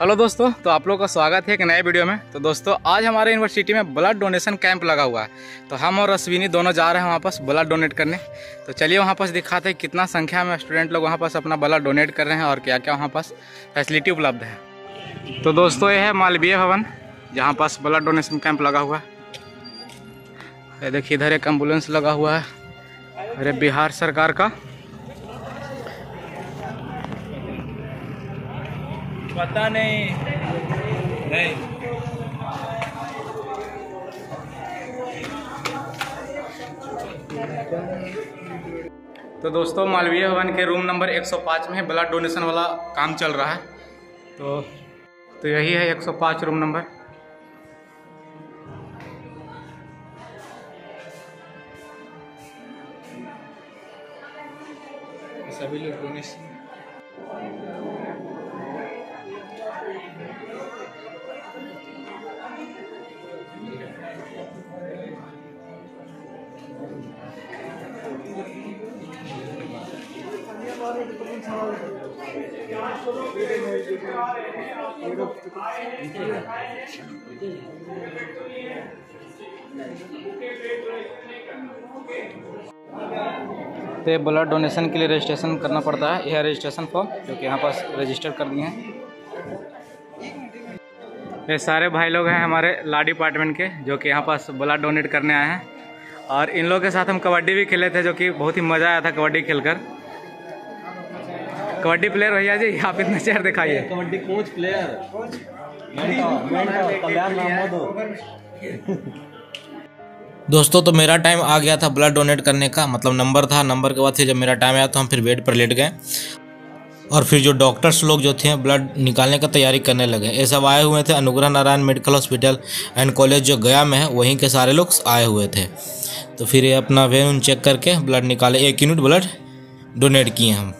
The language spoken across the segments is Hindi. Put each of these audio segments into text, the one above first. हेलो दोस्तों, तो आप लोगों का स्वागत है एक नए वीडियो में। तो दोस्तों आज हमारे यूनिवर्सिटी में ब्लड डोनेशन कैंप लगा हुआ है, तो हम और अश्विनी दोनों जा रहे हैं वहाँ पर ब्लड डोनेट करने। तो चलिए वहाँ पर दिखाते हैं कितना संख्या में स्टूडेंट लोग वहाँ पर अपना ब्लड डोनेट कर रहे हैं और क्या क्या वहाँ पर फैसिलिटी उपलब्ध है। तो दोस्तों ये है मालवीय भवन, जहाँ पास ब्लड डोनेशन कैंप लगा हुआ है। ये देखिए इधर एक एम्बुलेंस लगा हुआ है, अरे बिहार सरकार का। पता नहीं। तो दोस्तों मालवीय भवन के रूम नंबर 105 में ब्लड डोनेशन वाला काम चल रहा है। तो यही है 105 रूम नंबर। सभी लोग डोनेशन तो ब्लड डोनेशन के लिए रजिस्ट्रेशन करना पड़ता है। यह रजिस्ट्रेशन फॉर्म जो कि यहाँ पास रजिस्टर कर दिए हैं। ये सारे भाई लोग हैं हमारे लॉ डिपार्टमेंट के, जो कि यहाँ पास ब्लड डोनेट करने आए हैं। और इन लोगों के साथ हम कबड्डी भी खेले थे, जो कि बहुत ही मज़ा आया था कबड्डी खेलकर। कबड्डी प्लेयर भैया जी आप इतना चेहरा दिखाइए। Kabaddi coach player. दोस्तों तो मेरा टाइम आ गया था ब्लड डोनेट करने का, मतलब नंबर था। नंबर के बाद फिर जब मेरा टाइम आया तो हम फिर बेड पर लेट गए और फिर जो डॉक्टर्स लोग जो थे ब्लड निकालने का तैयारी करने लगे। ये सब आए हुए थे Anugrah Narayan medical hospital and college जो गया में है, वहीं के सारे लोग आए हुए थे। तो फिर ये अपना वेन चेक करके ब्लड निकाले, 1 यूनिट ब्लड डोनेट किए हम।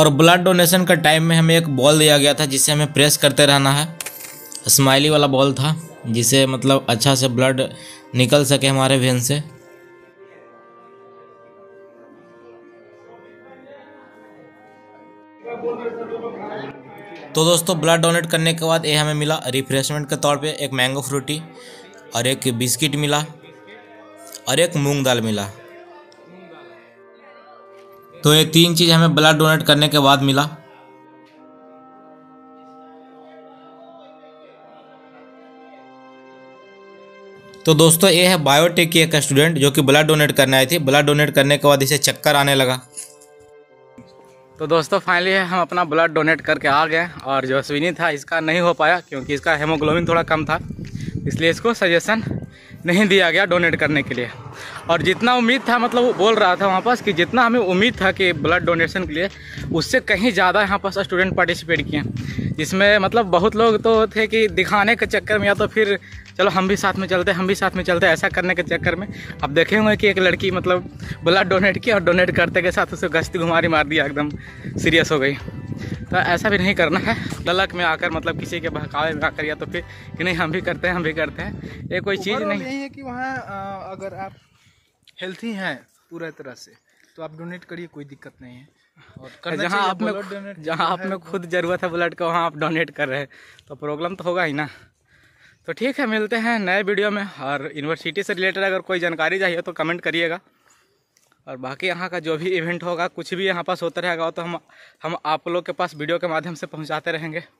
और ब्लड डोनेशन का टाइम में हमें एक बॉल दिया गया था, जिसे हमें प्रेस करते रहना है। स्माइली वाला बॉल था, जिसे मतलब अच्छा से ब्लड निकल सके हमारे वेन से। तो दोस्तों ब्लड डोनेट करने के बाद ये हमें मिला रिफ्रेशमेंट के तौर पे एक मैंगो फ्रूटी और एक बिस्किट मिला और एक मूंग दाल मिला। तो ये 3 चीज़ हमें ब्लड डोनेट करने के बाद मिला। तो दोस्तों ये है बायोटेक की एक स्टूडेंट जो कि ब्लड डोनेट करने आई थी। ब्लड डोनेट करने के बाद इसे चक्कर आने लगा। तो दोस्तों फाइनली हम अपना ब्लड डोनेट करके आ गए। और जो अश्विनी था इसका नहीं हो पाया, क्योंकि इसका हेमोग्लोबिन थोड़ा कम था, इसलिए इसको सजेशन नहीं दिया गया डोनेट करने के लिए। और जितना उम्मीद था, मतलब वो बोल रहा था वहाँ पास कि जितना हमें उम्मीद था कि ब्लड डोनेशन के लिए, उससे कहीं ज़्यादा यहाँ पास स्टूडेंट पार्टिसिपेट किए, जिसमें मतलब बहुत लोग तो थे कि दिखाने के चक्कर में या तो फिर चलो हम भी साथ में चलते, हम भी साथ में चलते, ऐसा करने के चक्कर में। अब देखे हुए कि एक लड़की मतलब ब्लड डोनेट की और डोनेट करते के साथ उसे गश्ती घुमारी मार दिया, एकदम सीरियस हो गई। तो ऐसा भी नहीं करना है। ललक में आकर मतलब किसी के बहकावे में आकर या तो फिर कि नहीं हम भी करते हैं, हम भी करते हैं, ये कोई चीज़ नहीं है। कि वहाँ अगर आप हेल्थी हैं पूरा तरह से तो आप डोनेट करिए, कोई दिक्कत नहीं है। और जहाँ आप में खुद ज़रूरत है ब्लड का, वहाँ आप डोनेट कर रहे हैं तो प्रॉब्लम तो होगा ही ना। तो ठीक है, मिलते हैं नए वीडियो में। और यूनिवर्सिटी से रिलेटेड अगर कोई जानकारी चाहिए तो कमेंट करिएगा। और बाकी यहाँ का जो भी इवेंट होगा, कुछ भी यहाँ पास होता रहेगा, तो हम आप लोग के पास वीडियो के माध्यम से पहुँचाते रहेंगे।